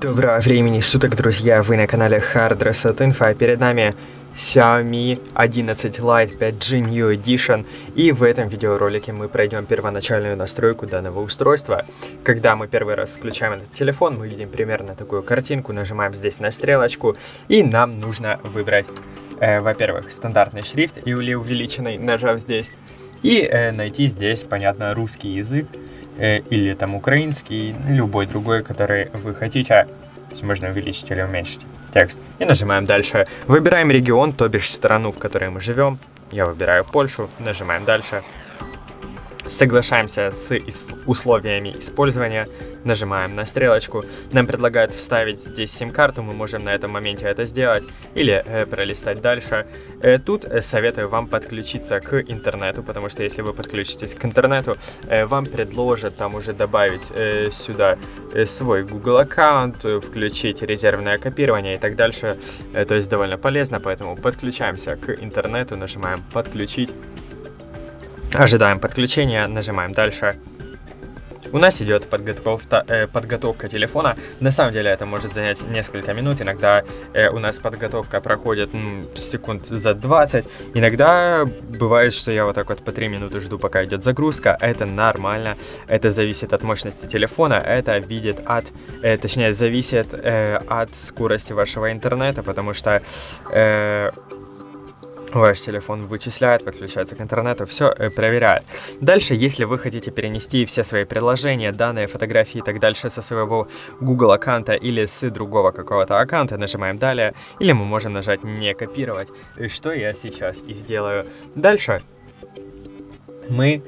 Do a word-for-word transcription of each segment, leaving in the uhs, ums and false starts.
Доброго времени суток, друзья! Вы на канале HardReset Info, а перед нами Xiaomi одиннадцать Lite пять джи New Edition, и в этом видеоролике мы пройдем первоначальную настройку данного устройства. Когда мы первый раз включаем этот телефон, мы видим примерно такую картинку, нажимаем здесь на стрелочку, и нам нужно выбрать, э, во-первых, стандартный шрифт или увеличенный, нажав здесь, и э, найти здесь, понятно, русский язык, э, или там украинский, любой другой, который вы хотите. Можно увеличить или уменьшить текст. И нажимаем дальше. Выбираем регион, то бишь страну, в которой мы живем. Я выбираю Польшу. Нажимаем дальше. Соглашаемся с условиями использования. Нажимаем на стрелочку. Нам предлагают вставить здесь сим-карту. Мы можем на этом моменте это сделать. Или э, пролистать дальше. Э, тут советую вам подключиться к интернету. Потому что если вы подключитесь к интернету, э, вам предложат там уже добавить э, сюда э, свой Google аккаунт. Включить резервное копирование и так дальше. Э, то есть довольно полезно. Поэтому подключаемся к интернету. Нажимаем подключить. Ожидаем подключения, нажимаем дальше. У нас идет подготовка, э, подготовка телефона. На самом деле это может занять несколько минут. Иногда э, у нас подготовка проходит м, секунд за двадцать. Иногда бывает, что я вот так вот по три минуты жду, пока идет загрузка. Это нормально. Это зависит от мощности телефона. Это видит от, э, точнее, зависит э, от скорости вашего интернета, потому что... Э, Ваш телефон вычисляет, подключается к интернету, все проверяет. Дальше, если вы хотите перенести все свои приложения, данные, фотографии и так дальше со своего Google аккаунта или с другого какого-то аккаунта, нажимаем далее, или мы можем нажать не копировать, что я сейчас и сделаю. Дальше мы...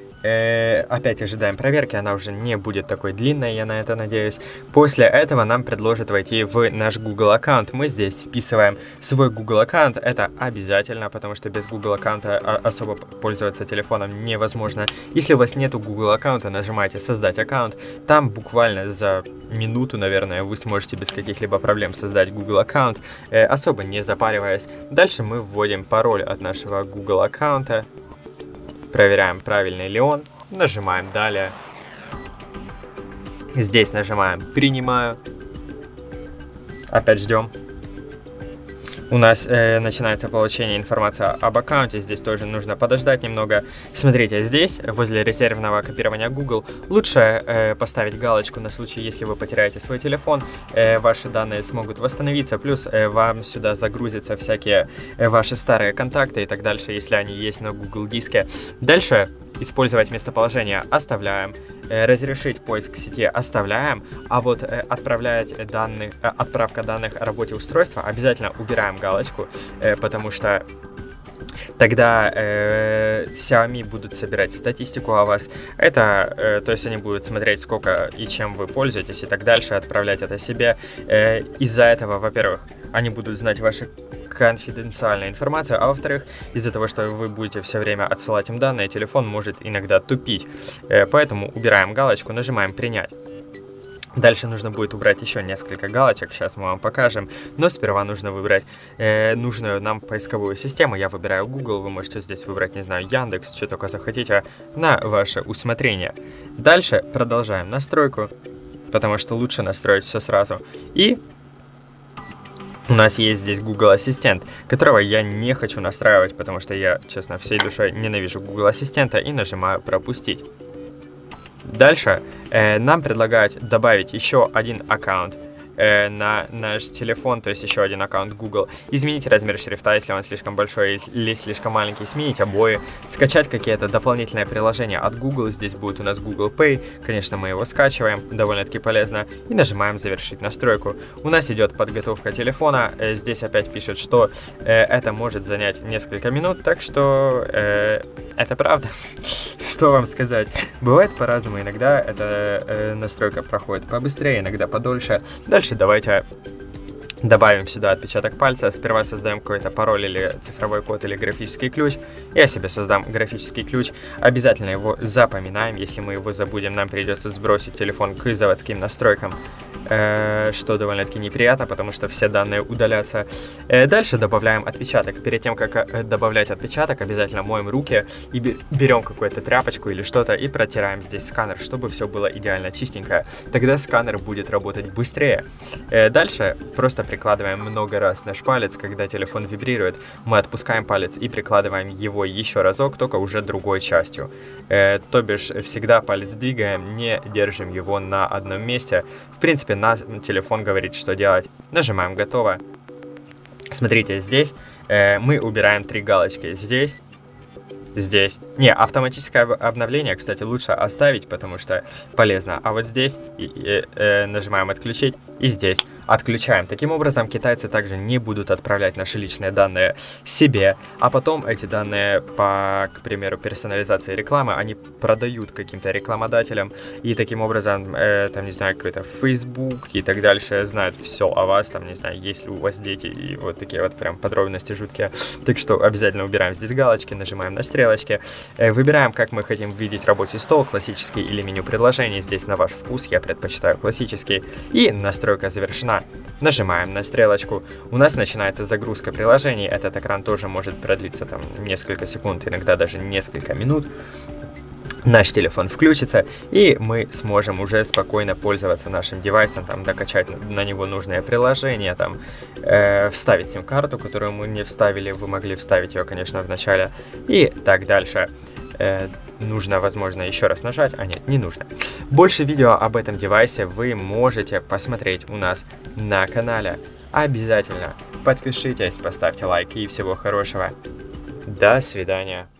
Опять ожидаем проверки, она уже не будет такой длинной, я на это надеюсь. После этого нам предложат войти в наш Google аккаунт. Мы здесь вписываем свой Google аккаунт, это обязательно, потому что без Google аккаунта особо пользоваться телефоном невозможно. Если у вас нету Google аккаунта, нажимаете создать аккаунт. Там буквально за минуту, наверное, вы сможете без каких-либо проблем создать Google аккаунт, особо не запариваясь. Дальше мы вводим пароль от нашего Google аккаунта. Проверяем, правильный ли он. Нажимаем далее. Здесь нажимаем «Принимаю». Опять ждем. У нас э, начинается получение информации об аккаунте. Здесь тоже нужно подождать немного. Смотрите, здесь, возле резервного копирования Google, лучше э, поставить галочку на случай, если вы потеряете свой телефон. Э, ваши данные смогут восстановиться. Плюс э, вам сюда загрузятся всякие э, ваши старые контакты и так дальше, если они есть на Google диске. Дальше использовать местоположение оставляем. Разрешить поиск сети оставляем, а вот отправлять данные, отправка данных о работе устройства обязательно убираем галочку, потому что тогда э, Xiaomi будут собирать статистику о вас. Это, э, то есть они будут смотреть, сколько и чем вы пользуетесь и так дальше, отправлять это себе. Э, из-за этого, во-первых, они будут знать ваши конфиденциальную информацию, а во-вторых, из-за того, что вы будете все время отсылать им данные, телефон может иногда тупить. Э, поэтому убираем галочку, нажимаем «Принять». Дальше нужно будет убрать еще несколько галочек, сейчас мы вам покажем, но сперва нужно выбрать э, нужную нам поисковую систему. Я выбираю Google, вы можете здесь выбрать, не знаю, Яндекс, что только захотите, на ваше усмотрение. Дальше продолжаем настройку, потому что лучше настроить все сразу. И у нас есть здесь Google Ассистент, которого я не хочу настраивать, потому что я, честно, всей душой ненавижу Google Ассистента, и нажимаю «Пропустить». Дальше э, нам предлагают добавить еще один аккаунт э, на наш телефон, то есть еще один аккаунт Google. Изменить размер шрифта, если он слишком большой или слишком маленький, сменить обои, скачать какие-то дополнительные приложения от Google. Здесь будет у нас Google Pay, конечно, мы его скачиваем, довольно-таки полезно, и нажимаем «Завершить настройку». У нас идет подготовка телефона, э, здесь опять пишут, что э, это может занять несколько минут, так что э, это правда. Что вам сказать? Бывает по-разному, иногда эта э, настройка проходит побыстрее, иногда подольше. Дальше давайте добавим сюда отпечаток пальца. Сперва создаем какой-то пароль или цифровой код или графический ключ. Я себе создам графический ключ. Обязательно его запоминаем. Если мы его забудем, нам придется сбросить телефон к заводским настройкам. что довольно-таки неприятно, потому что все данные удалятся. Дальше добавляем отпечаток. Перед тем, как добавлять отпечаток, обязательно моем руки и берем какую-то тряпочку или что-то и протираем здесь сканер, чтобы все было идеально чистенькое. Тогда сканер будет работать быстрее. Дальше просто прикладываем много раз наш палец. Когда телефон вибрирует, мы отпускаем палец и прикладываем его еще разок, только уже другой частью. То бишь всегда палец двигаем, не держим его на одном месте. В принципе, на телефон говорит, что делать. Нажимаем «Готово». Смотрите, здесь э, мы убираем три галочки. Здесь, здесь. Не, автоматическое обновление, кстати, лучше оставить, потому что полезно. А вот здесь и, и, э, нажимаем «Отключить» и здесь отключаем. Таким образом, китайцы также не будут отправлять наши личные данные себе, а потом эти данные по, к примеру, персонализации рекламы, они продают каким-то рекламодателям, и таким образом, э, там, не знаю, какой-то Facebook и так дальше знают все о вас, там, не знаю, есть ли у вас дети, и вот такие вот прям подробности жуткие. Так что обязательно убираем здесь галочки, нажимаем на стрелочки, э, выбираем, как мы хотим видеть рабочий стол, классический или меню приложений, здесь на ваш вкус, я предпочитаю классический, и настройка завершена. Нажимаем на стрелочку. У нас начинается загрузка приложений. Этот экран тоже может продлиться там несколько секунд, иногда даже несколько минут. Наш телефон включится, и мы сможем уже спокойно пользоваться нашим девайсом, там, докачать на него нужное приложение, там, э, вставить сим-карту, которую мы не вставили, вы могли вставить ее, конечно, в начале, и так дальше. Э, нужно, возможно, еще раз нажать, а нет, не нужно. Больше видео об этом девайсе вы можете посмотреть у нас на канале. Обязательно подпишитесь, поставьте лайк и всего хорошего. До свидания.